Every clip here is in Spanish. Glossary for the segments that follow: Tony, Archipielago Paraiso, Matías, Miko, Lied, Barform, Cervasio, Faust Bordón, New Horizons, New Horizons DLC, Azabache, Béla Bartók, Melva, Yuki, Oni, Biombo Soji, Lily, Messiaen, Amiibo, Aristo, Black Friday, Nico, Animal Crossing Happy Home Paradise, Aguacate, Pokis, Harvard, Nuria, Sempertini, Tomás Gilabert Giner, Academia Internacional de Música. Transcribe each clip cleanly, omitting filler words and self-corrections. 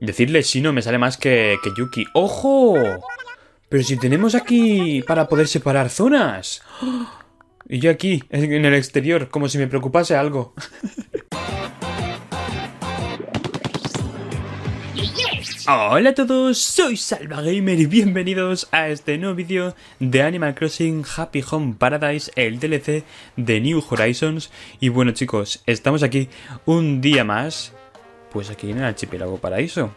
Decirle Shino me sale más que Yuki. ¡Ojo! Pero si tenemos aquí para poder separar zonas. Y yo aquí, en el exterior, como si me preocupase algo. Hola a todos, soy Salva Gamer y bienvenidos a este nuevo vídeo de Animal Crossing Happy Home Paradise, el DLC de New Horizons. Y bueno chicos, estamos aquí un día más, pues aquí en el archipiélago paraíso.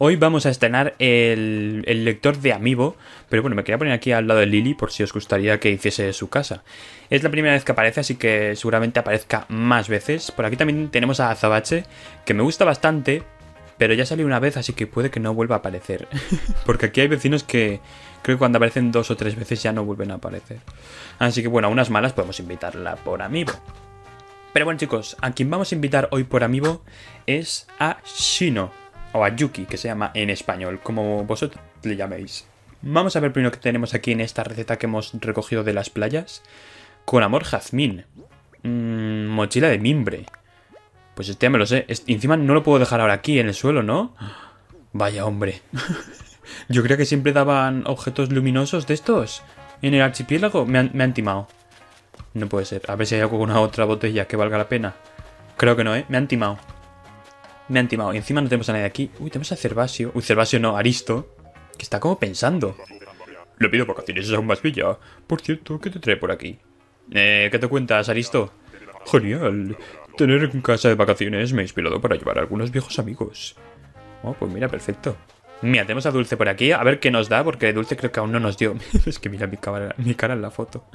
Hoy vamos a estrenar el lector de Amiibo, pero bueno, me quería poner aquí al lado de Lily por si os gustaría que hiciese su casa. Es la primera vez que aparece, así que seguramente aparezca más veces. Por aquí también tenemos a Azabache, que me gusta bastante, pero ya salió una vez, así que puede que no vuelva a aparecer. Porque aquí hay vecinos que creo que cuando aparecen 2 o 3 veces ya no vuelven a aparecer. Así que bueno, a unas malas podemos invitarla por Amiibo. Pero bueno chicos, a quien vamos a invitar hoy por Amiibo es a Shino. O a Yuki, que se llama en español, como vosotros le llaméis. Vamos a ver primero qué tenemos aquí en esta receta que hemos recogido de las playas. Con amor, jazmín. Mochila de mimbre. Pues este ya me lo sé. Encima no lo puedo dejar ahora aquí en el suelo, ¿no? Vaya hombre. Yo creía que siempre daban objetos luminosos de estos en el archipiélago. Me han timado. No puede ser. A ver si hay alguna otra botella que valga la pena. Creo que no, ¿eh? Me han timado. Me han timado. Y encima no tenemos a nadie aquí. Uy, tenemos a Cervasio. Uy, Cervasio no, Aristo. Que está como pensando. Le pido vacaciones, es aún más bella. Por cierto, ¿qué te trae por aquí? ¿Qué te cuentas, Aristo? Genial. Tener casa de vacaciones me ha inspirado para llevar a algunos viejos amigos. Oh, pues mira, perfecto. Mira, tenemos a Dulce por aquí. A ver qué nos da, porque Dulce creo que aún no nos dio. Es que mira mi cara en la foto.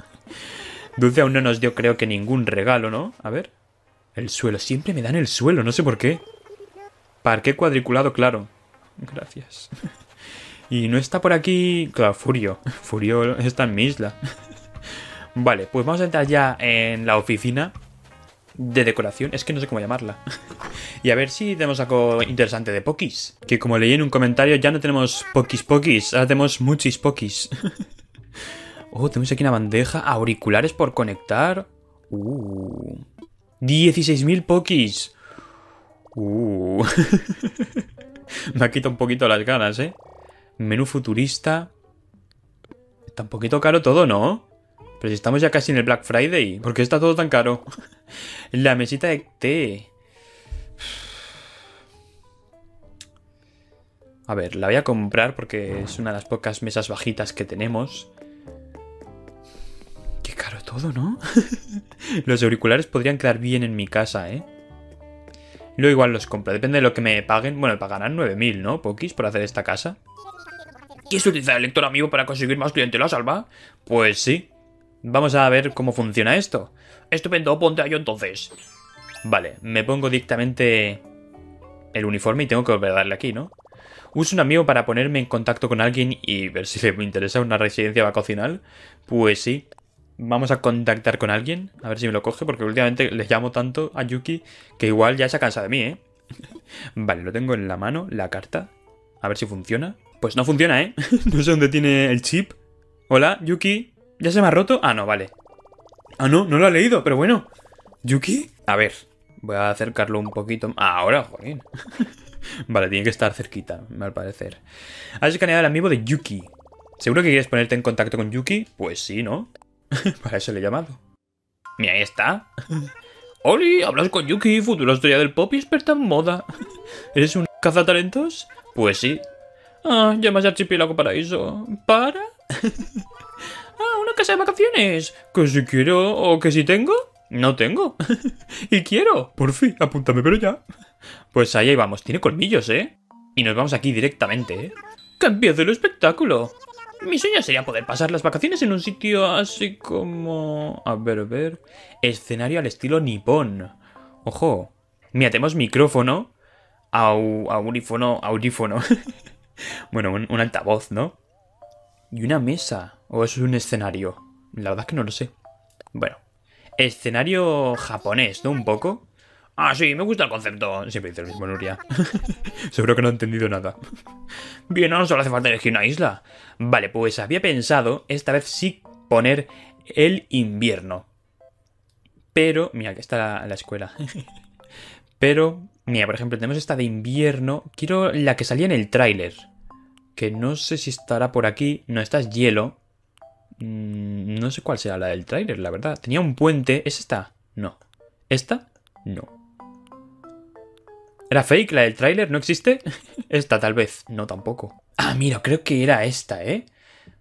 Dulce aún no nos dio, creo que ningún regalo, ¿no? A ver. El suelo. Siempre me dan el suelo, no sé por qué. Parque cuadriculado, claro. Gracias. Y no está por aquí... Claro, Furio. Furio está en mi isla. Vale, pues vamos a entrar ya en la oficina de decoración. Es que no sé cómo llamarla. Y a ver si tenemos algo interesante de Pokis. Que como leí en un comentario, ya no tenemos Pokis. Ahora tenemos muchis Pokis. Oh, tenemos aquí una bandeja. Auriculares por conectar. 16.000 Pokis. Me ha quitado un poquito las ganas, ¿eh? Menú futurista. Está un poquito caro todo, ¿no? Pero si estamos ya casi en el Black Friday. ¿Por qué está todo tan caro? La mesita de té. A ver, la voy a comprar porque es una de las pocas mesas bajitas que tenemos. Qué caro todo, ¿no? Los auriculares podrían quedar bien en mi casa, ¿eh? Luego igual los compro, depende de lo que me paguen. Bueno, pagarán 9.000, ¿no? Pokis por hacer esta casa. ¿Quieres utilizar el lector Amiibo para conseguir más clientela, Salva? Pues sí. Vamos a ver cómo funciona esto. Estupendo, ponte a ello entonces. Vale, me pongo directamente el uniforme y tengo que volver a darle aquí, ¿no? Uso un Amiibo para ponerme en contacto con alguien y ver si le interesa una residencia vacacional. Pues sí. Vamos a contactar con alguien, a ver si me lo coge, porque últimamente les llamo tanto a Yuki que igual ya se ha cansado de mí, ¿eh? Vale, lo tengo en la mano, la carta, a ver si funciona. Pues no funciona, ¿eh? No sé dónde tiene el chip. Hola, Yuki, ¿ya se me ha roto? Ah, no, vale. Ah, no, no lo ha leído, pero bueno. ¿Yuki? A ver, voy a acercarlo un poquito. Ahora, joder. Vale, tiene que estar cerquita, al parecer. ¿Has escaneado el Amiibo de Yuki? ¿Seguro que quieres ponerte en contacto con Yuki? Pues sí, ¿no? Para eso le he llamado. Mira, ahí está. Oli, hablas con Yuki, futura estrella del pop y experta en moda. ¿Eres un cazatalentos? Pues sí. Ah, llamas a Archipiélago Paraíso. ¿Para? Ah, una casa de vacaciones. ¿Que si quiero o que si tengo? No tengo. Y quiero. Por fin, apúntame, pero ya. Pues ahí vamos, tiene colmillos, ¿eh? Y nos vamos aquí directamente, ¿eh? ¡Que empiece el espectáculo! Mi sueño sería poder pasar las vacaciones en un sitio así como... A ver... Escenario al estilo nipón. Ojo. Mira, tenemos micrófono. Aurífono. Bueno, un altavoz, ¿no? Y una mesa. ¿O eso es un escenario? La verdad es que no lo sé. Bueno. Escenario japonés, ¿no? Un poco. Ah, sí, me gusta el concepto. Siempre dice lo mismo, Nuria. Seguro que no he entendido nada. Bien, no solo hace falta elegir una isla. Vale, pues había pensado, esta vez sí, poner el invierno. Pero, mira, que está la escuela. Pero Mira, por ejemplo, tenemos esta de invierno. Quiero la que salía en el tráiler, que no sé si estará por aquí. No, esta es hielo. No sé cuál será la del tráiler, la verdad. Tenía un puente. ¿Es esta? No. ¿Esta? No. ¿Era fake la del tráiler? ¿No existe? Esta tal vez. No, tampoco. Ah, mira, creo que era esta, ¿eh?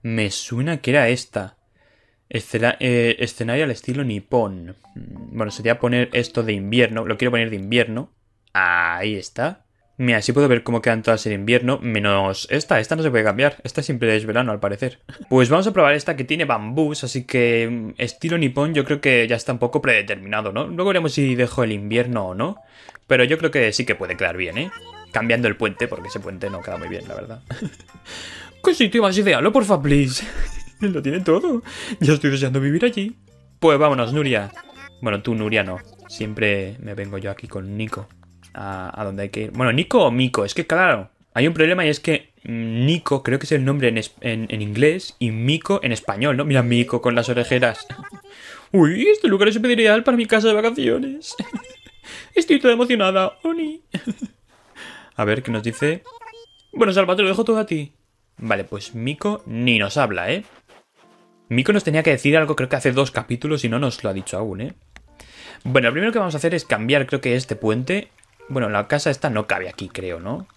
Me suena que era esta. Escenario al estilo nipón. Bueno, sería poner esto de invierno. Lo quiero poner de invierno. Ahí está. Mira, así puedo ver cómo quedan todas en invierno. Menos esta. Esta no se puede cambiar. Esta siempre es verano, al parecer. Pues vamos a probar esta que tiene bambús. Así que estilo nipón yo creo que ya está un poco predeterminado, ¿no? Luego veremos si dejo el invierno o no. Pero yo creo que sí que puede quedar bien, ¿eh? Cambiando el puente, porque ese puente no queda muy bien, la verdad. ¿Qué sitio más ideal, porfa, please? Lo tiene todo. Yo estoy deseando vivir allí. Pues vámonos, Nuria. Bueno, tú, Nuria, no. Siempre me vengo yo aquí con Nico. A donde hay que ir. Bueno, Nico o Miko. Es que, claro, hay un problema y es que Nico creo que es el nombre en inglés y Miko en español, ¿no? Mira, Miko con las orejeras. Uy, este lugar es súper ideal para mi casa de vacaciones. Estoy toda emocionada. Oni. A ver, ¿qué nos dice? Bueno, Salva, te lo dejo todo a ti. Vale, pues Miko ni nos habla, ¿eh? Miko nos tenía que decir algo, creo que hace 2 capítulos y no nos lo ha dicho aún, ¿eh? Bueno, lo primero que vamos a hacer es cambiar, creo que este puente. Bueno, la casa esta no cabe aquí, creo, ¿no?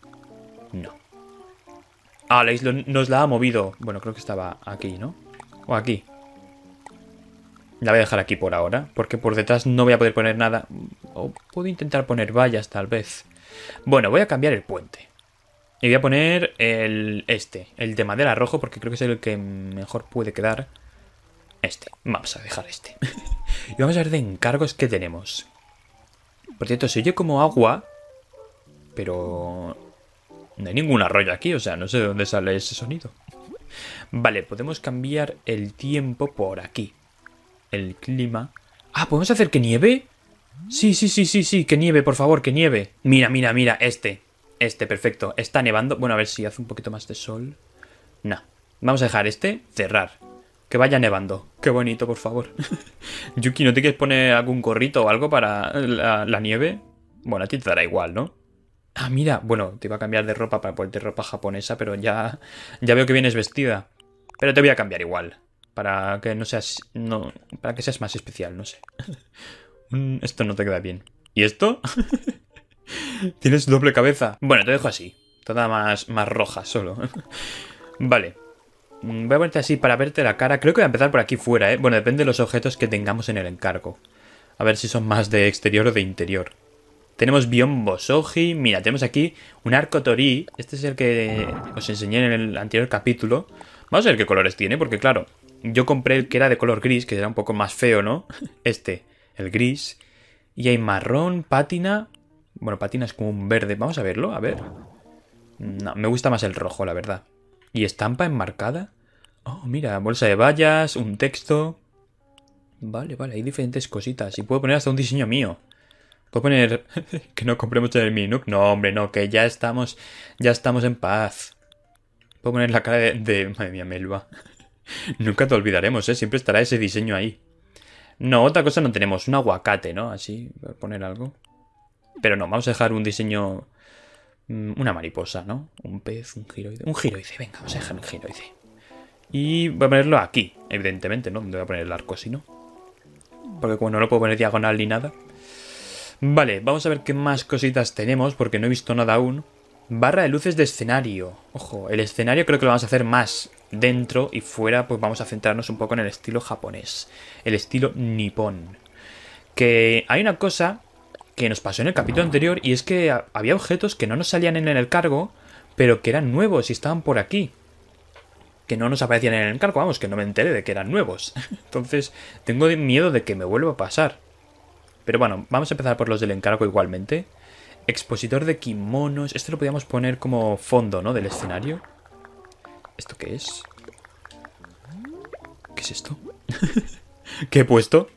No. Ah, la isla nos la ha movido. Bueno, creo que estaba aquí, ¿no? O aquí. La voy a dejar aquí por ahora, porque por detrás no voy a poder poner nada. O puedo intentar poner vallas, tal vez. Bueno, voy a cambiar el puente. Y voy a poner el de madera rojo, porque creo que es el que mejor puede quedar. Este. Vamos a dejar este. Y vamos a ver de encargos que tenemos. Por cierto, se oye como agua, pero no hay ningún arroyo aquí, o sea, no sé de dónde sale ese sonido. Vale, podemos cambiar el tiempo por aquí. El clima. Ah, ¿podemos hacer que nieve? Sí, sí, sí, sí, sí, que nieve, por favor, que nieve. Mira, mira, mira, este. Este, perfecto. Está nevando. Bueno, a ver si hace un poquito más de sol. No. Vamos a dejar este. Cerrar. Que vaya nevando. Qué bonito, por favor. Yuki, ¿no te quieres poner algún gorrito o algo para la nieve? Bueno, a ti te dará igual, ¿no? Ah, mira. Bueno, te iba a cambiar de ropa para ponerte ropa japonesa, pero ya veo que vienes vestida. Pero te voy a cambiar igual. Para que no seas... No, para que seas más especial, no sé. Esto no te queda bien. ¿Y esto? Tienes doble cabeza. Bueno, te dejo así. Toda más roja solo. Vale. Voy a ponerte así para verte la cara. Creo que voy a empezar por aquí fuera, ¿eh? Bueno, depende de los objetos que tengamos en el encargo. A ver si son más de exterior o de interior. Tenemos Biombo Soji. Mira, tenemos aquí un Arco Torii. Este es el que os enseñé en el anterior capítulo. Vamos a ver qué colores tiene, porque claro, yo compré el que era de color gris, que era un poco más feo, ¿no? Este, el gris. Y hay marrón, pátina... Bueno, patina es como un verde. Vamos a verlo, a ver. No, me gusta más el rojo, la verdad. ¿Y estampa enmarcada? Oh, mira, bolsa de vallas, un texto. Vale, vale, hay diferentes cositas. Y puedo poner hasta un diseño mío. Puedo poner que no compremos en el mini Nook. No, hombre, no, que ya estamos en paz. Puedo poner la cara de madre mía, Melva. Nunca te olvidaremos, ¿eh? Siempre estará ese diseño ahí. No, otra cosa no tenemos. Un aguacate, ¿no? Así, voy a poner algo. Pero no, vamos a dejar un diseño... Una mariposa, ¿no? Un pez, un giroide... Un giroide, venga, vamos a dejar un giroide. Y voy a ponerlo aquí, evidentemente, ¿no? Donde voy a poner el arco, si no. Porque como no lo puedo poner diagonal ni nada. Vale, vamos a ver qué más cositas tenemos, porque no he visto nada aún. Barra de luces de escenario. Ojo, el escenario creo que lo vamos a hacer más dentro y fuera, pues vamos a centrarnos un poco en el estilo japonés. El estilo nipón. Que hay una cosa... que nos pasó en el capítulo anterior, y es que había objetos que no nos salían en el encargo, pero que eran nuevos y estaban por aquí. Que no nos aparecían en el encargo, vamos, que no me enteré de que eran nuevos. Entonces, tengo miedo de que me vuelva a pasar. Pero bueno, vamos a empezar por los del encargo igualmente. Expositor de kimonos. Esto lo podíamos poner como fondo, ¿no? Del escenario. ¿Esto qué es? ¿Qué es esto? ¿Qué he puesto?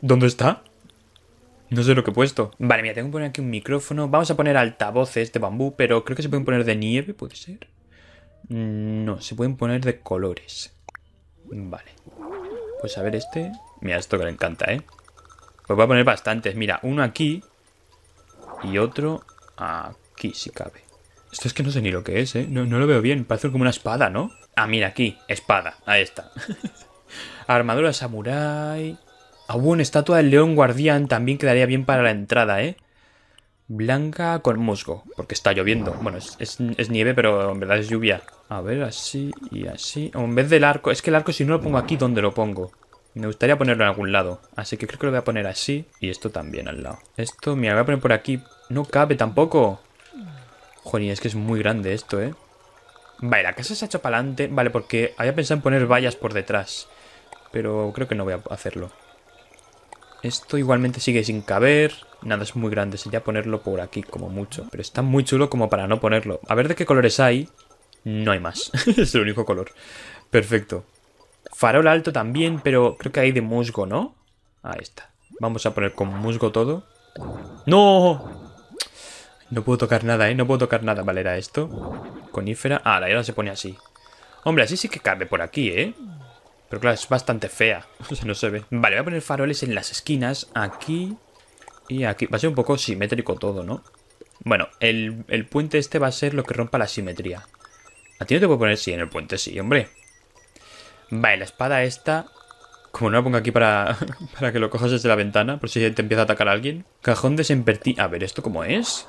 ¿Dónde está? No sé lo que he puesto. Vale, mira, tengo que poner aquí un micrófono. Vamos a poner altavoces de bambú, pero creo que se pueden poner de nieve, ¿puede ser? No, se pueden poner de colores. Vale. Pues a ver este. Mira, esto que le encanta, ¿eh? Pues voy a poner bastantes. Mira, uno aquí. y otro aquí, si cabe. Esto es que no sé ni lo que es, ¿eh? No lo veo bien. Parece como una espada, ¿no? Ah, mira, aquí. Espada. Ahí está. Armadura samurái. Ah, bueno, estatua del león guardián también quedaría bien para la entrada, ¿eh? Blanca con musgo, porque está lloviendo. Bueno, es nieve, pero en verdad es lluvia. A ver, así y así. O en vez del arco... Es que el arco, si no lo pongo aquí, ¿dónde lo pongo? Me gustaría ponerlo en algún lado. Así que creo que lo voy a poner así. Y esto también al lado. Esto, mira, lo voy a poner por aquí. No cabe tampoco. Joder, es que es muy grande esto, ¿eh? Vale, la casa se ha hecho para adelante. Vale, porque había pensado en poner vallas por detrás. Pero creo que no voy a hacerlo. Esto igualmente sigue sin caber. Nada, es muy grande. Sería ponerlo por aquí como mucho. Pero está muy chulo como para no ponerlo. A ver de qué colores hay. No hay más. Es el único color. Perfecto. Farol alto también, pero creo que hay de musgo, ¿no? Ahí está. Vamos a poner con musgo todo. ¡No! No puedo tocar nada, ¿eh? No puedo tocar nada. Vale, era esto. Conífera. Ah, la hierba se pone así. Hombre, así sí que cabe por aquí, ¿eh? Pero claro, es bastante fea. O sea, no se ve. Vale, voy a poner faroles en las esquinas. Aquí y aquí. Va a ser un poco simétrico todo, ¿no? Bueno, el puente este va a ser lo que rompa la simetría. ¿A ti no te puedo poner? Sí, en el puente sí, hombre. Vale, la espada esta... Como no la pongo aquí para que lo cojas desde la ventana. Por si te empieza a atacar a alguien. Cajón de Sempertini. A ver, ¿esto cómo es?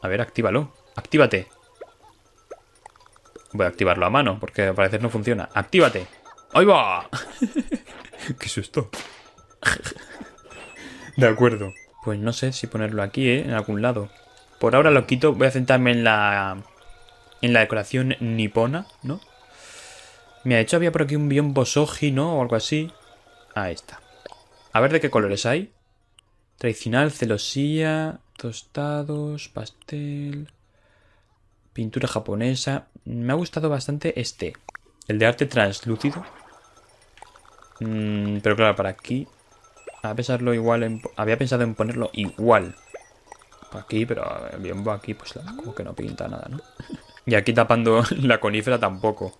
A ver, actívalo. Actívate. Voy a activarlo a mano, porque al parecer no funciona. ¡Actívate! ¡Ahí va! ¡Qué susto! De acuerdo. Pues no sé si ponerlo aquí, ¿eh? En algún lado. Por ahora lo quito. Voy a centrarme en la decoración nipona, ¿no? Mira, de hecho había por aquí un Biombo Soji, ¿no? O algo así. Ahí está. A ver de qué colores hay. Tradicional, celosía, tostados, pastel, pintura japonesa. Me ha gustado bastante este. El de arte translúcido. Pero claro, para aquí... Había pensado en ponerlo igual. Aquí, pero el biombo aquí, pues como que no pinta nada, ¿no? Y aquí tapando la conífera tampoco.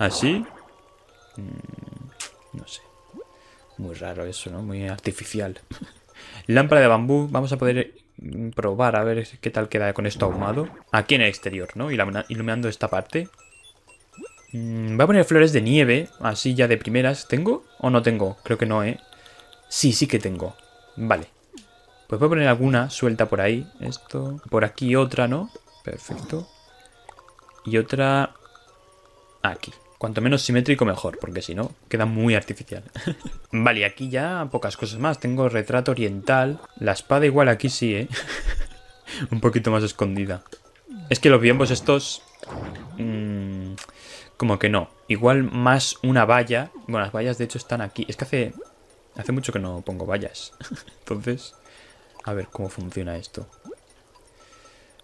¿Así? No sé. Muy raro eso, ¿no? Muy artificial. Lámpara de bambú. Vamos a poder probar a ver qué tal queda con esto ahumado. Aquí en el exterior, ¿no? Iluminando esta parte. Voy a poner flores de nieve, así ya de primeras. ¿Tengo o no tengo? Creo que no, ¿eh? Sí, sí que tengo. Vale. Pues voy a poner alguna suelta por ahí. Esto. Por aquí otra, ¿no? Perfecto. Y otra... Aquí. Cuanto menos simétrico, mejor. Porque si no, queda muy artificial. Vale, y aquí ya pocas cosas más. Tengo retrato oriental. La espada igual aquí sí, ¿eh? Un poquito más escondida. Es que los biombos estos... como que no. Igual más una valla. Bueno, las vallas de hecho están aquí. Es que hace mucho que no pongo vallas. Entonces, a ver cómo funciona esto.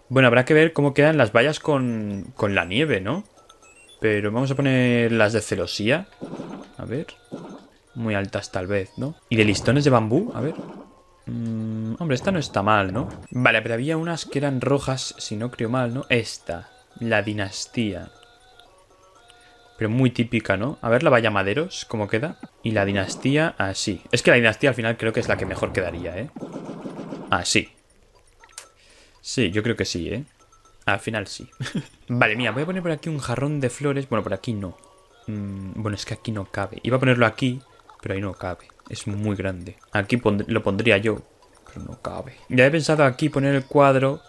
Bueno, habrá que ver cómo quedan las vallas con la nieve, ¿no? Pero vamos a poner las de celosía. A ver. Muy altas tal vez, ¿no? Y de listones de bambú, a ver. Hombre, esta no está mal, ¿no? Vale, pero había unas que eran rojas, si no creo mal, ¿no? Esta, la dinastía. Pero muy típica, ¿no? A ver la valla maderos, cómo queda. Y la dinastía, así. Es que la dinastía al final creo que es la que mejor quedaría, ¿eh? Así. Sí, yo creo que sí, ¿eh? Al final sí. Vale, mira, voy a poner por aquí un jarrón de flores. Bueno, por aquí no. Bueno, es que aquí no cabe. Iba a ponerlo aquí, pero ahí no cabe. Es muy grande. Aquí lo pondría yo, pero no cabe. Ya he pensado aquí poner el cuadro...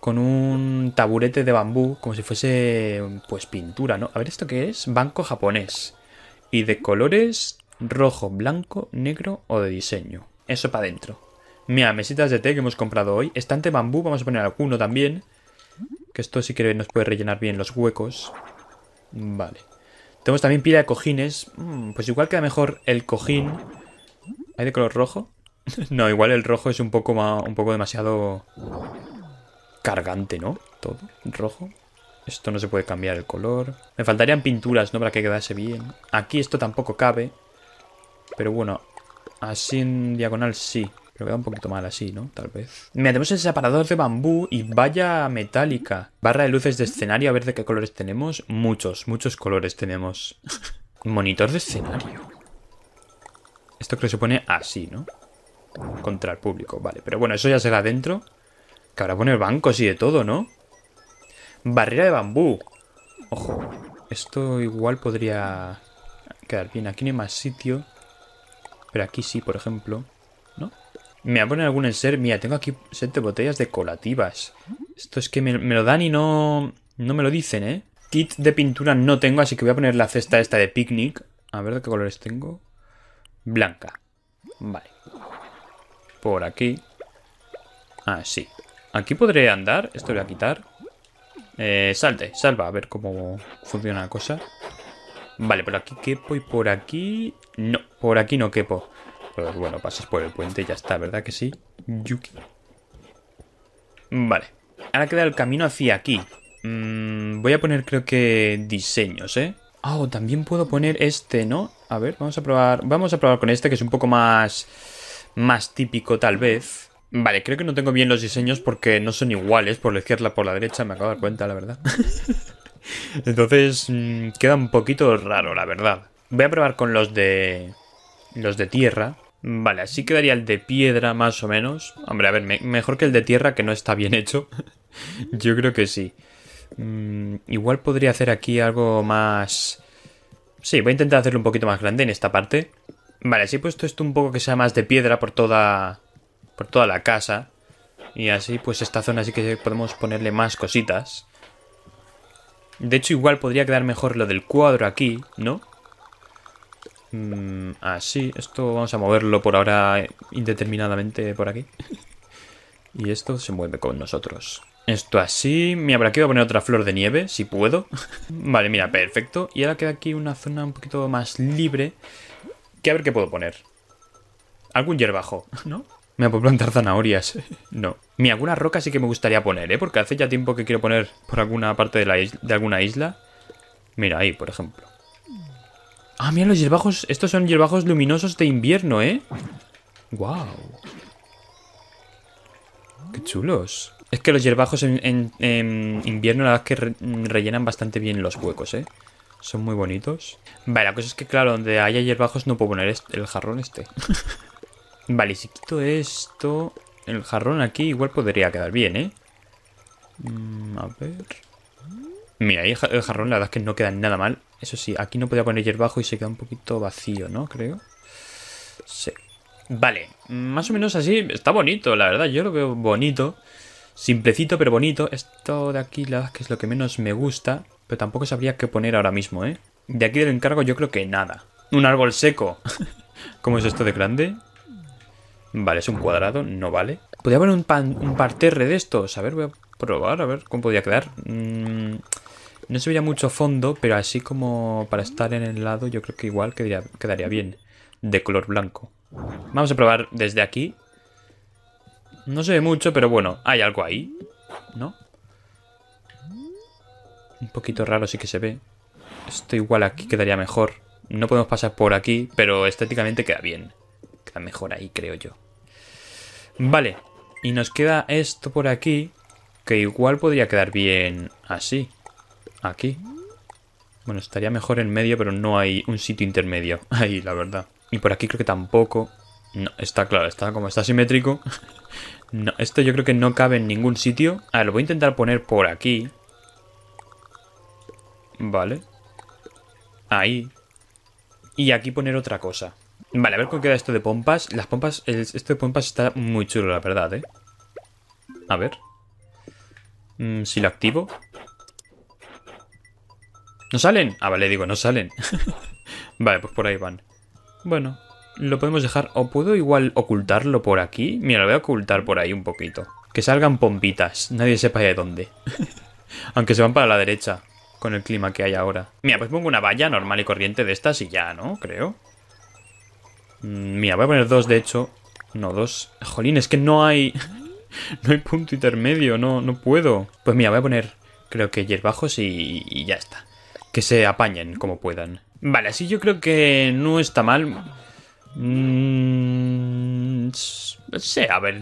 Con un taburete de bambú, como si fuese, pues, pintura, ¿no? A ver, ¿esto qué es? Banco japonés. Y de colores rojo, blanco, negro o de diseño. Eso para adentro. Mira, mesitas de té que hemos comprado hoy. Estante bambú, vamos a poner alguno también. Que esto sí que nos puede rellenar bien los huecos. Vale. Tenemos también pila de cojines. Pues igual queda mejor el cojín. ¿Hay de color rojo? No, igual el rojo es un poco demasiado... cargante, ¿no? Todo rojo. Esto no se puede cambiar el color. Me faltarían pinturas, ¿no? Para que quedase bien. Aquí esto tampoco cabe. Pero bueno, así en diagonal sí. Pero queda un poquito mal así, ¿no? Tal vez. Mira, tenemos el separador de bambú y valla metálica. Barra de luces de escenario. A ver de qué colores tenemos. Muchos colores tenemos. Monitor de escenario. Esto creo que se pone así, ¿no? Contra el público, vale. Pero bueno, eso ya será dentro. Que ahora poner bancos y de todo, ¿no? Barrera de bambú. Ojo. Esto igual podría quedar bien. Aquí no hay más sitio. Pero aquí sí, por ejemplo. ¿No? Me voy a poner algún enser. Mira, tengo aquí 7 botellas de colativas. Esto es que me lo dan y no me lo dicen, ¿eh? Kit de pintura no tengo, así que voy a poner la cesta esta de picnic. A ver de qué colores tengo. Blanca. Vale. Por aquí. Ah, sí. Aquí podré andar. Esto lo voy a quitar. Salte, salva. A ver cómo funciona la cosa. Vale, por aquí quepo y por aquí... No, por aquí no quepo. Pero bueno, pasas por el puente y ya está, ¿verdad que sí? Yuki. Vale. Ahora queda el camino hacia aquí. Voy a poner, creo que, diseños, ¿eh? Oh, también puedo poner este, ¿no? A ver, vamos a probar. Vamos a probar con este, que es un poco más típico, tal vez. Vale, creo que no tengo bien los diseños porque no son iguales. Por la izquierda, por la derecha, me acabo de dar cuenta, la verdad. Entonces, queda un poquito raro, la verdad. Voy a probar con los de tierra. Vale, así quedaría el de piedra, más o menos. Hombre, a ver, mejor que el de tierra, que no está bien hecho. Yo creo que sí. Igual podría hacer aquí algo más... Sí, voy a intentar hacerlo un poquito más grande en esta parte. Vale, así he puesto esto un poco que sea más de piedra por toda la casa. Y así, pues esta zona sí que podemos ponerle más cositas. De hecho, igual podría quedar mejor lo del cuadro aquí, ¿no? Así, esto vamos a moverlo por ahora indeterminadamente por aquí. Y esto se mueve con nosotros. Esto así. Mira, por aquí voy a poner otra flor de nieve, si puedo. Vale, mira, perfecto. Y ahora queda aquí una zona un poquito más libre. Que a ver qué puedo poner. Algún hierbajo, ¿no? Me puedo plantar zanahorias. No. Mira, alguna roca sí que me gustaría poner, ¿eh? Porque hace ya tiempo que quiero poner por alguna parte de alguna isla. Mira, ahí, por ejemplo. Ah, mira los hierbajos. Estos son hierbajos luminosos de invierno, ¿eh? ¡Guau! ¡Qué chulos! Es que los hierbajos en invierno la verdad es que rellenan bastante bien los huecos, ¿eh? Son muy bonitos. Vale, la cosa es que, claro, donde haya hierbajos no puedo poner el jarrón este. Vale, si quito esto... El jarrón aquí igual podría quedar bien, ¿eh? A ver... Mira, ahí el jarrón la verdad es que no queda nada mal. Eso sí, aquí no podía poner hierbajo y se queda un poquito vacío, ¿no? Creo. Sí. Vale, más o menos así. Está bonito, la verdad. Yo lo veo bonito. Simplecito, pero bonito. Esto de aquí, la verdad es que es lo que menos me gusta. Pero tampoco sabría qué poner ahora mismo, ¿eh? De aquí del encargo yo creo que nada. Un árbol seco. ¿Cómo es esto de grande? Vale, es un cuadrado. No vale. Podría poner un parterre de estos. A ver, voy a probar. A ver cómo podría quedar. No se veía mucho fondo, pero así como para estar en el lado, yo creo que igual quedaría bien. De color blanco. Vamos a probar desde aquí. No se ve mucho, pero bueno, hay algo ahí, ¿no? Un poquito raro sí que se ve. Esto igual aquí quedaría mejor. No podemos pasar por aquí, pero estéticamente queda bien. Queda mejor ahí, creo yo. Vale, y nos queda esto por aquí, que igual podría quedar bien así. Aquí. Bueno, estaría mejor en medio, pero no hay un sitio intermedio. Ahí, la verdad. Y por aquí creo que tampoco. No, está claro, está como está simétrico. No, esto yo creo que no cabe en ningún sitio. A ver, lo voy a intentar poner por aquí. Vale. Ahí. Y aquí poner otra cosa. Vale, a ver cómo queda esto de pompas. Las pompas, esto de pompas está muy chulo, la verdad, ¿eh? A ver. Si lo activo... ¿No salen? Ah, vale, digo, no salen. Vale, pues por ahí van. Bueno, lo podemos dejar. ¿O puedo igual ocultarlo por aquí? Mira, lo voy a ocultar por ahí un poquito. Que salgan pompitas. Nadie sepa de dónde. Aunque se van para la derecha. Con el clima que hay ahora. Mira, pues pongo una valla normal y corriente de estas y ya, ¿no? Creo. Mira, voy a poner dos, de hecho. No, dos. Jolín, es que no hay... No hay punto intermedio. No puedo. Pues mira, voy a poner... Creo que hierbajos y ya está. Que se apañen como puedan. Vale, así yo creo que no está mal. No sé, a ver.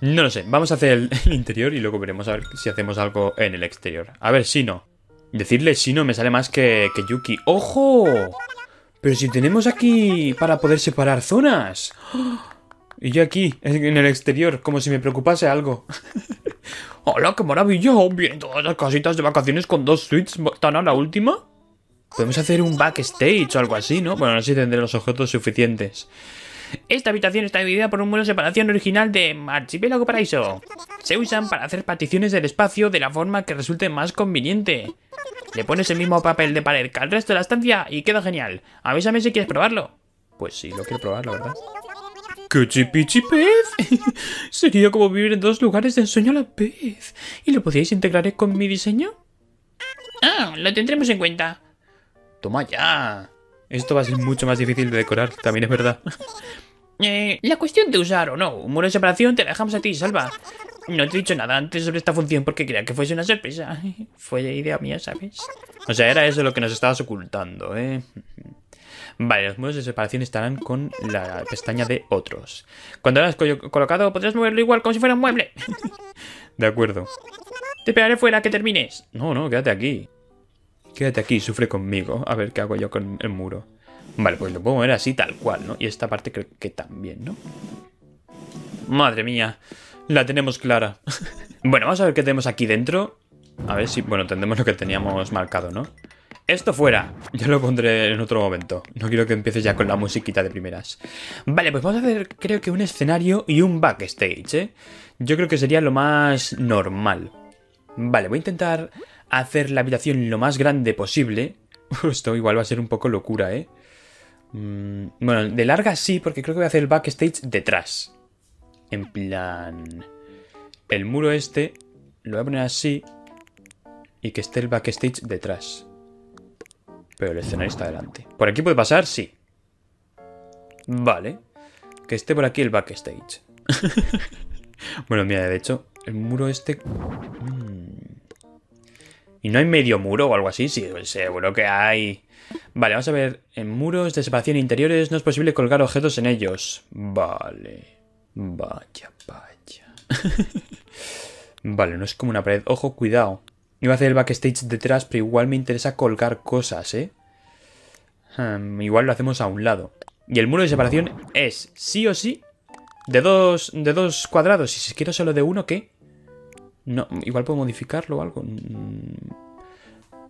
No lo sé. Vamos a hacer el interior y luego veremos a ver si hacemos algo en el exterior. A ver, Shino. Decirle Shino me sale más que Yuki. ¡Ojo! Pero si tenemos aquí para poder separar zonas. Y yo aquí, en el exterior, como si me preocupase algo. ¡Hola, qué maravilla! ¿Vienen todas las casitas de vacaciones con dos suites tan a la última? Podemos hacer un backstage o algo así, ¿no? Bueno, así tendré los objetos suficientes. Esta habitación está dividida por un muro de separación original de Archipiélago Paraíso. Se usan para hacer particiones del espacio de la forma que resulte más conveniente. Le pones el mismo papel de pared que al resto de la estancia y queda genial. Avísame si quieres probarlo. Pues sí, lo quiero probar, la verdad. ¡Qué chipichipez! Sería como vivir en dos lugares de ensueño a la vez. ¿Y lo podíais integrar con mi diseño? Ah, lo tendremos en cuenta. Toma ya. Esto va a ser mucho más difícil de decorar, también es verdad. La cuestión de usar o no un muro de separación te la dejamos a ti, Salva. No te he dicho nada antes sobre esta función porque creía que fuese una sorpresa. Fue idea mía, ¿sabes? O sea, era eso lo que nos estabas ocultando, ¿eh? Vale, los muros de separación estarán con la pestaña de otros. Cuando lo has colocado podrás moverlo igual como si fuera un mueble. De acuerdo. Te esperaré fuera que termines. No, no, quédate aquí. Quédate aquí, sufre conmigo. A ver qué hago yo con el muro. Vale, pues lo puedo mover así tal cual, ¿no? Y esta parte creo que también, ¿no? Madre mía, la tenemos clara. Bueno, vamos a ver qué tenemos aquí dentro. A ver si, bueno, tendremos lo que teníamos marcado, ¿no? Esto fuera. Yo lo pondré en otro momento. No quiero que empieces ya con la musiquita de primeras. Vale, pues vamos a hacer creo que un escenario y un backstage, ¿eh? Yo creo que sería lo más normal. Vale, voy a intentar hacer la habitación lo más grande posible. Esto igual va a ser un poco locura, ¿eh? Bueno, de larga sí, porque creo que voy a hacer el backstage detrás. En plan... el muro este lo voy a poner así y que esté el backstage detrás. Pero el escenario está adelante. ¿Por aquí puede pasar? Sí. Vale. Que esté por aquí el backstage. Bueno, mira, de hecho, el muro este... ¿Y no hay medio muro o algo así? Sí, seguro que hay. Vale, vamos a ver. En muros de separación interiores no es posible colgar objetos en ellos. Vale. Vaya, vaya. Vale, no es como una pared. Ojo, cuidado. Iba a hacer el backstage detrás, pero igual me interesa colgar cosas, ¿eh? Igual lo hacemos a un lado. Y el muro de separación es, sí o sí, de dos cuadrados. Y si quiero solo de uno, ¿qué? No, igual puedo modificarlo o algo.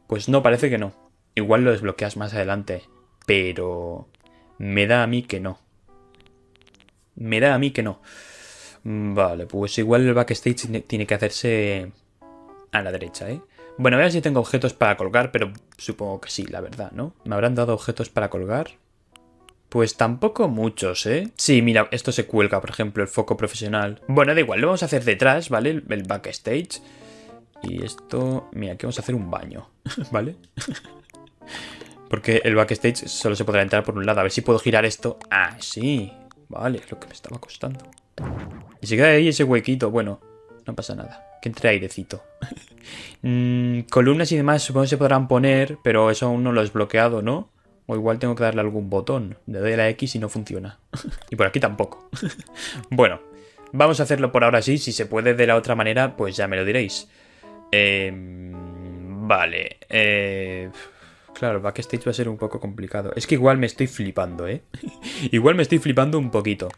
Pues no, parece que no. Igual lo desbloqueas más adelante. Pero me da a mí que no. Me da a mí que no. Vale, pues igual el backstage tiene que hacerse... a la derecha, ¿eh? Bueno, a ver si tengo objetos para colgar, pero supongo que sí, la verdad, ¿no? ¿Me habrán dado objetos para colgar? Pues tampoco muchos, ¿eh? Sí, mira, esto se cuelga, por ejemplo, el foco profesional. Bueno, da igual, lo vamos a hacer detrás, ¿vale? El backstage. Y esto... mira, aquí vamos a hacer un baño, ¿vale? Porque el backstage solo se podrá entrar por un lado. A ver si puedo girar esto. Ah, sí. Vale, es lo que me estaba costando. Y se queda ahí ese huequito, bueno... no pasa nada, que entre airecito. Columnas y demás supongo que se podrán poner, pero eso aún no lo he desbloqueado, ¿no? O igual tengo que darle algún botón. Le doy a la X y no funciona. Y por aquí tampoco. Bueno, vamos a hacerlo por ahora sí. Si se puede de la otra manera, pues ya me lo diréis. Vale. Claro, backstage va a ser un poco complicado. Es que igual me estoy flipando, ¿eh? Igual me estoy flipando un poquito.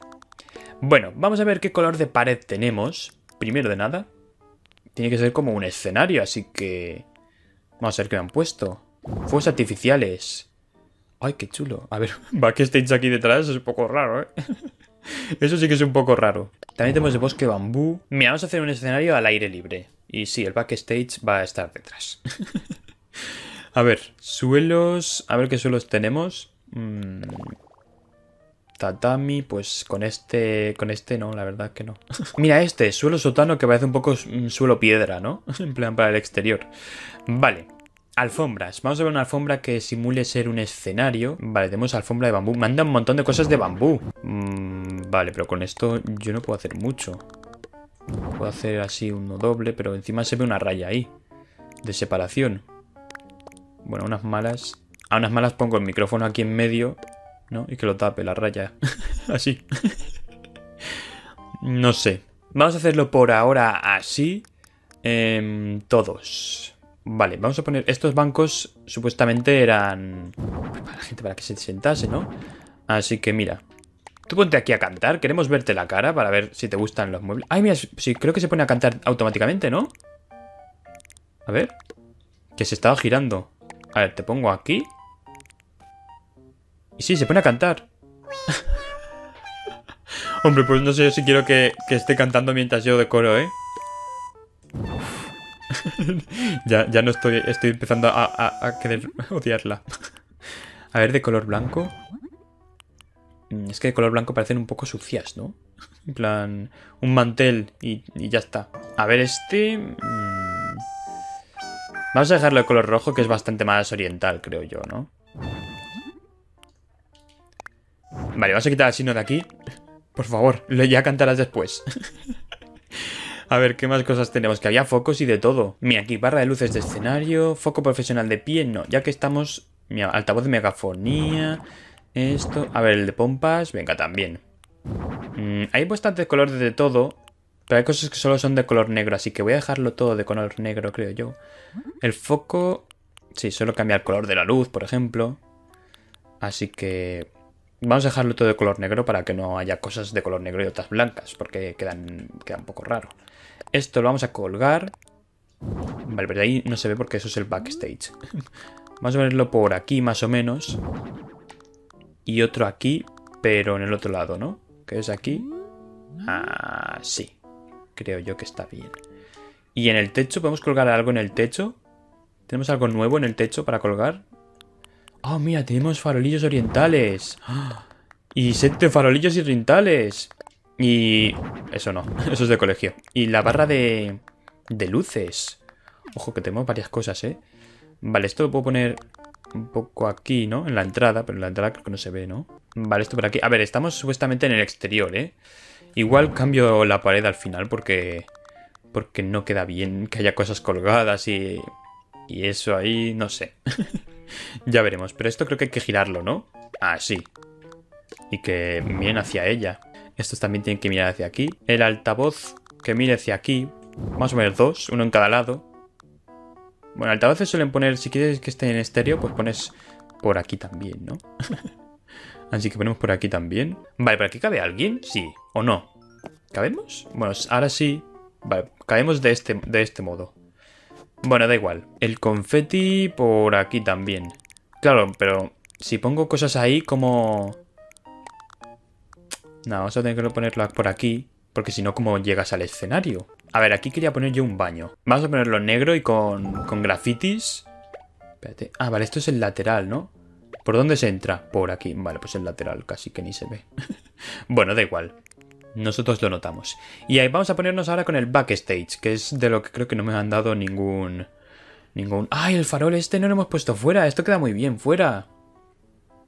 Bueno, vamos a ver qué color de pared tenemos. Primero de nada, tiene que ser como un escenario, así que... vamos a ver qué me han puesto. Fuegos artificiales. Ay, qué chulo. A ver, backstage aquí detrás es un poco raro, ¿eh? Eso sí que es un poco raro. También tenemos el bosque bambú. Mira, vamos a hacer un escenario al aire libre. Y sí, el backstage va a estar detrás. A ver, suelos... a ver qué suelos tenemos. Tatami, pues con este no, la verdad que no. Mira este, suelo sótano que parece un poco un suelo piedra, ¿no? En plan para el exterior. Vale, alfombras. Vamos a ver una alfombra que simule ser un escenario. Vale, tenemos alfombra de bambú. Manda un montón de cosas de bambú. Vale, pero con esto yo no puedo hacer mucho. Puedo hacer así uno doble, pero encima se ve una raya ahí. De separación. Bueno, unas malas... a unas malas pongo el micrófono aquí en medio... ¿no? Y que lo tape la raya. Así. No sé. Vamos a hacerlo por ahora así. Todos. Vale, vamos a poner... estos bancos supuestamente eran... para la gente para que se sentase, ¿no? Así que mira. Tú ponte aquí a cantar. Queremos verte la cara para ver si te gustan los muebles. Ay, mira, sí, creo que se pone a cantar automáticamente, ¿no? A ver. Que se estaba girando. A ver, te pongo aquí. Y sí, se pone a cantar. Hombre, pues no sé si quiero que esté cantando mientras yo decoro, ¿eh? Ya no estoy empezando a querer odiarla. A ver, de color blanco. Es que de color blanco parecen un poco sucias, ¿no? En plan, un mantel y ya está. A ver, este... Vamos a dejarlo de color rojo, que es bastante más oriental, creo yo, ¿no? Vale, vamos a quitar al Shino de aquí. Por favor, ya cantarás después. A ver, ¿qué más cosas tenemos? Que había focos y de todo. Mira, aquí, barra de luces de escenario, foco profesional de pie, no. Ya que estamos... Mira, altavoz de megafonía... Esto... A ver, el de pompas... Venga, también. Hay bastantes colores de todo, pero hay cosas que solo son de color negro, así que voy a dejarlo todo de color negro, creo yo. El foco... Sí, solo cambia el color de la luz, por ejemplo. Así que... Vamos a dejarlo todo de color negro para que no haya cosas de color negro y otras blancas, porque queda un poco raro. Esto lo vamos a colgar. Vale, pero ahí no se ve porque eso es el backstage. Vamos a ponerlo por aquí, más o menos. Y otro aquí, pero en el otro lado, ¿no? Que es aquí. Ah, sí. Creo yo que está bien. Y en el techo, ¿podemos colgar algo en el techo? ¿Tenemos algo nuevo en el techo para colgar? ¡Oh, mira! Tenemos farolillos orientales. ¡Oh! Y 7 farolillos orientales. Y... Eso no. Eso es de colegio. Y la barra de luces. Ojo, que tenemos varias cosas, ¿eh? Vale, esto lo puedo poner un poco aquí, ¿no? En la entrada. Pero en la entrada creo que no se ve, ¿no? Vale, esto por aquí. A ver, estamos supuestamente en el exterior, ¿eh? Igual cambio la pared al final porque no queda bien que haya cosas colgadas y eso ahí, no sé. Ya veremos, pero esto creo que hay que girarlo, ¿no? Así. Y que miren hacia ella. Estos también tienen que mirar hacia aquí. El altavoz que mire hacia aquí. Vamos a poner 2, uno en cada lado. Bueno, altavoces suelen poner, si quieres que esté en estéreo, pues pones por aquí también, ¿no? Así que ponemos por aquí también. Vale, ¿por aquí cabe alguien? Sí, ¿o no? ¿Cabemos? Bueno, ahora sí. Vale, cabemos de este modo. Bueno, da igual. El confeti por aquí también. Claro, pero si pongo cosas ahí como... No, vamos a tener que ponerlo por aquí. Porque si no, ¿cómo llegas al escenario? A ver, aquí quería poner yo un baño. Vamos a ponerlo negro y con grafitis. Espérate. Ah, vale, esto es el lateral, ¿no? ¿Por dónde se entra? Por aquí. Vale, pues el lateral casi que ni se ve. Bueno, da igual. Nosotros lo notamos. Y ahí vamos a ponernos ahora con el backstage, que es de lo que creo que no me han dado ningún... ¡Ay, el farol este no lo hemos puesto fuera! Esto queda muy bien, ¡fuera!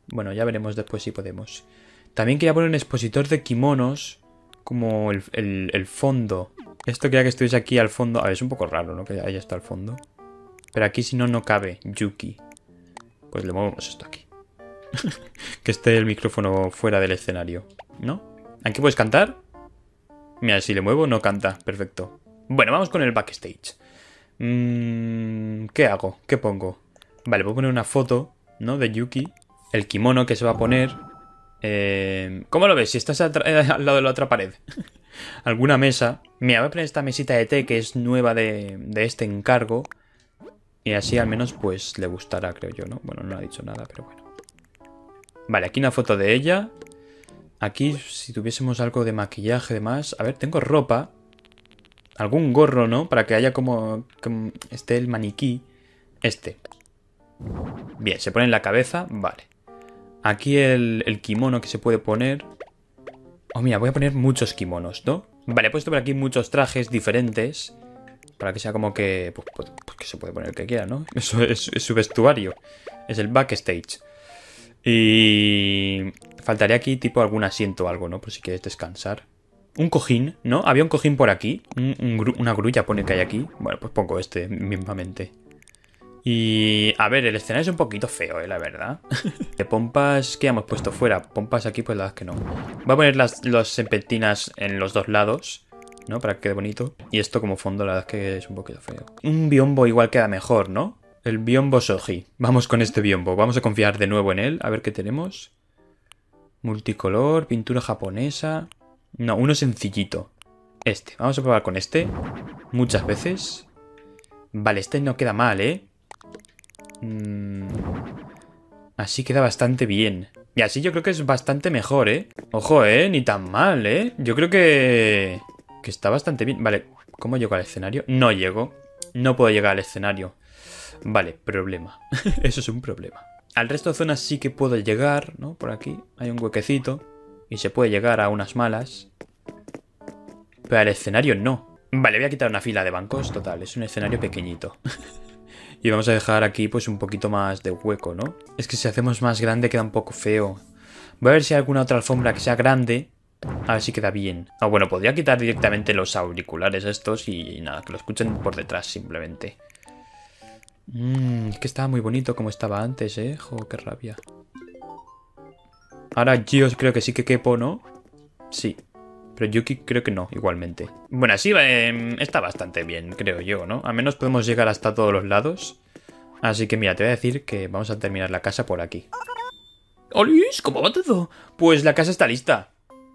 Bueno, ya veremos después si podemos. También quería poner un expositor de kimonos como el fondo. Esto quería que estuviese aquí al fondo. A ver, es un poco raro, ¿no? Que haya está al fondo. Pero aquí si no, no cabe. Yuki. Pues le movemos esto aquí. Que esté el micrófono fuera del escenario, ¿no? ¿Aquí puedes cantar? Mira, si le muevo no canta. Perfecto. Bueno, vamos con el backstage. ¿Qué hago? ¿Qué pongo? Vale, voy a poner una foto, ¿no? De Yuki. El kimono que se va a poner. ¿Cómo lo ves? Si estás al lado de la otra pared. Alguna mesa. Mira, voy a poner esta mesita de té que es nueva de este encargo. Y así al menos pues le gustará, creo yo, ¿no? Bueno, no ha dicho nada, pero bueno. Vale, aquí una foto de ella. Aquí, si tuviésemos algo de maquillaje, demás... A ver, tengo ropa. Algún gorro, ¿no? Para que haya como esté el maniquí. Este. Bien, se pone en la cabeza. Vale. Aquí el kimono que se puede poner. Oh, mira, voy a poner muchos kimonos, ¿no? Vale, he puesto por aquí muchos trajes diferentes. Para que sea como que... Pues que se puede poner el que quiera, ¿no? Eso es su vestuario. Es el backstage. Y... Faltaría aquí tipo algún asiento o algo, ¿no? Por si quieres descansar. Un cojín, ¿no? Había un cojín por aquí. Una grulla pone que hay aquí. Bueno, pues pongo este mismamente. Y... A ver, el escenario es un poquito feo, la verdad. De pompas que hemos puesto fuera. Pompas aquí, pues la verdad es que no. Voy a poner las serpentinas en los dos lados, ¿no? Para que quede bonito. Y esto como fondo, la verdad es que es un poquito feo. Un biombo igual queda mejor, ¿no? El biombo Soji. Vamos con este biombo. Vamos a confiar de nuevo en él. A ver qué tenemos. Multicolor, pintura japonesa. No, uno sencillito. Este, vamos a probar con este. Muchas veces. Vale, este no queda mal, ¿eh? Así queda bastante bien. Y así yo creo que es bastante mejor, ¿eh? Ojo, ¿eh? Ni tan mal, ¿eh? Yo creo que... está bastante bien. Vale, ¿cómo llego al escenario? No llego. No puedo llegar al escenario. Vale, problema. Eso es un problema. Al resto de zonas sí que puedo llegar, ¿no? Por aquí hay un huequecito y se puede llegar a unas malas. Pero al escenario no. Vale, voy a quitar una fila de bancos. Total, es un escenario pequeñito. Y vamos a dejar aquí pues un poquito más de hueco, ¿no? Es que si hacemos más grande queda un poco feo. Voy a ver si hay alguna otra alfombra que sea grande. A ver si queda bien. Ah, bueno, podría quitar directamente los auriculares estos y nada, que lo escuchen por detrás simplemente. Es que estaba muy bonito como estaba antes, ¿eh? Joder, qué rabia. Ahora yo creo que sí que quepo, ¿no? Sí. Pero Yuki creo que no, igualmente. Bueno, así está bastante bien, creo yo, ¿no? Al menos podemos llegar hasta todos los lados. Así que mira, te voy a decir que vamos a terminar la casa por aquí. ¡Olis! ¿Cómo va todo? Pues la casa está lista.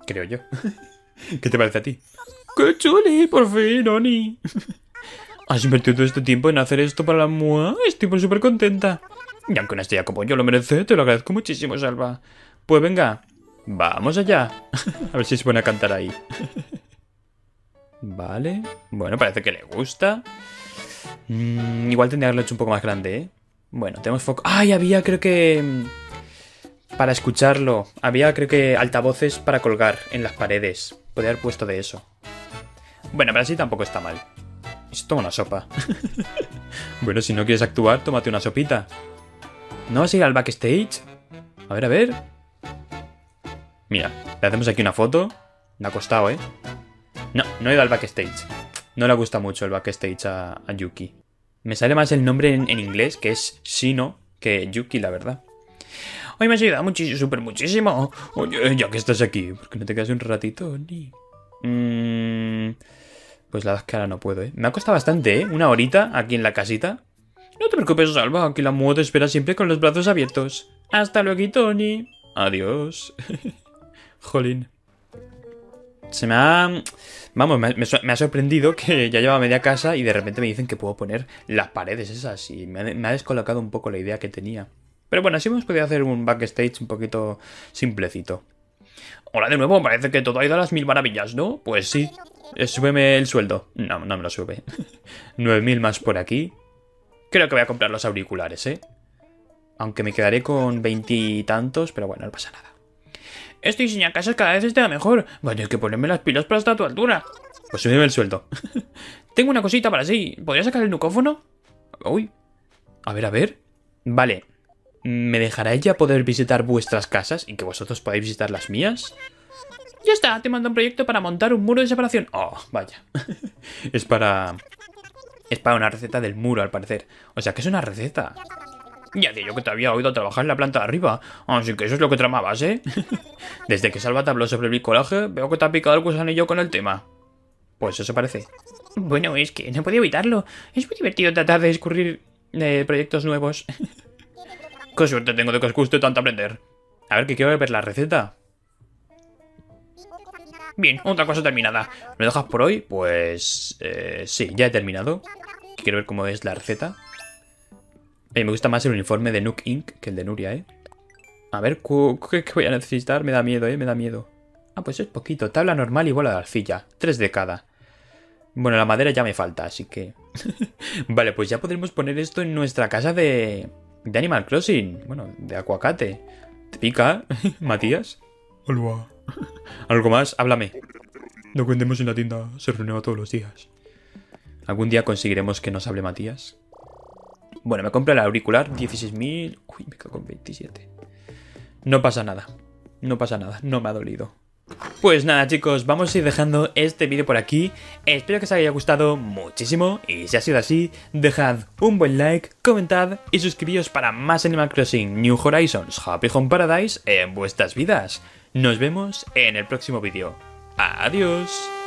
Creo yo. ¿Qué te parece a ti? ¡Qué chuli! ¡Por fin, Oni! ¿Has invertido todo este tiempo en hacer esto para la MUA? Estoy súper contenta. Y aunque una estrella como yo lo merece, te lo agradezco muchísimo, Salva. Pues venga, vamos allá. A ver si se pone a cantar ahí. Vale. Bueno, parece que le gusta. Igual tendría que haberlo hecho un poco más grande, ¿eh? Bueno, tenemos foco... ¡Ay, había creo que... para escucharlo. Había, creo que, altavoces para colgar en las paredes. Podría haber puesto de eso. Bueno, pero así tampoco está mal. Toma una sopa. Bueno, si no quieres actuar, tómate una sopita. ¿No vas a ir al backstage? A ver, a ver. Mira, le hacemos aquí una foto. Me ha costado, ¿eh? No, no he ido al backstage. No le gusta mucho el backstage a Yuki. Me sale más el nombre en inglés, que es Shino, que Yuki, la verdad. Hoy me has ayudado muchísimo, súper muchísimo. Oye, ya que estás aquí, ¿por qué no te quedas un ratito, Ni? Pues la verdad es que ahora no puedo, ¿eh? Me ha costado bastante, ¿eh? Una horita aquí en la casita. No te preocupes, Salva, aquí la MUA te espera siempre con los brazos abiertos. Hasta luego, Tony. Adiós. Jolín. Se me ha... Vamos, me ha sorprendido que ya llevaba media casa y de repente me dicen que puedo poner las paredes esas y me ha descolocado un poco la idea que tenía. Pero bueno, así hemos podido hacer un backstage un poquito simplecito. Hola de nuevo, parece que todo ha ido a las mil maravillas, ¿no? Pues sí. Súbeme el sueldo. No, no me lo sube. 9000 más por aquí. Creo que voy a comprar los auriculares, ¿eh? Aunque me quedaré con 20 y tantos, pero bueno, no pasa nada. Estoy sin casas, cada vez está mejor. Voy a tener que ponerme las pilas para estar a tu altura. Pues súbeme el sueldo. Tengo una cosita para sí. ¿Podría sacar el nucófono? Uy. A ver, a ver. Vale. ¿Me dejará ella poder visitar vuestras casas y que vosotros podáis visitar las mías? Ya está, te mando un proyecto para montar un muro de separación. Oh, vaya. Es para una receta del muro, al parecer. O sea, que es una receta. Ya digo que te había oído trabajar en la planta de arriba. Así que eso es lo que tramabas, ¿eh? Desde que Salva te habló sobre el bricolaje, veo que te ha picado el gusanillo con el tema. Pues eso parece. Bueno, es que no podía evitarlo. Es muy divertido tratar de descubrir proyectos nuevos. ¡Qué suerte tengo de que os guste tanto aprender! A ver, que quiero ver la receta. Bien, otra cosa terminada. ¿Me dejas por hoy? Pues... sí, ya he terminado. Quiero ver cómo es la receta. Me gusta más el uniforme de Nook Inc. que el de Nuria, ¿eh? A ver, ¿qué voy a necesitar? Me da miedo, ¿eh? Me da miedo. Ah, pues es poquito. Tabla normal y bola de arcilla. 3 de cada. Bueno, la madera ya me falta, así que... Vale, pues ya podremos poner esto en nuestra casa de... De Animal Crossing. Bueno, de aguacate. ¿Te pica, Matías? Hola. ¿Algo más? Háblame. Lo vendemos en la tienda. Se renueva todos los días. ¿Algún día conseguiremos que nos hable Matías? Bueno, me compro el auricular. 16.000... Uy, me cago en 27. No pasa nada. No pasa nada. No me ha dolido. Pues nada, chicos, vamos a ir dejando este vídeo por aquí. Espero que os haya gustado muchísimo y si ha sido así, dejad un buen like, comentad y suscribíos para más Animal Crossing New Horizons Happy Home Paradise en vuestras vidas. Nos vemos en el próximo vídeo. Adiós.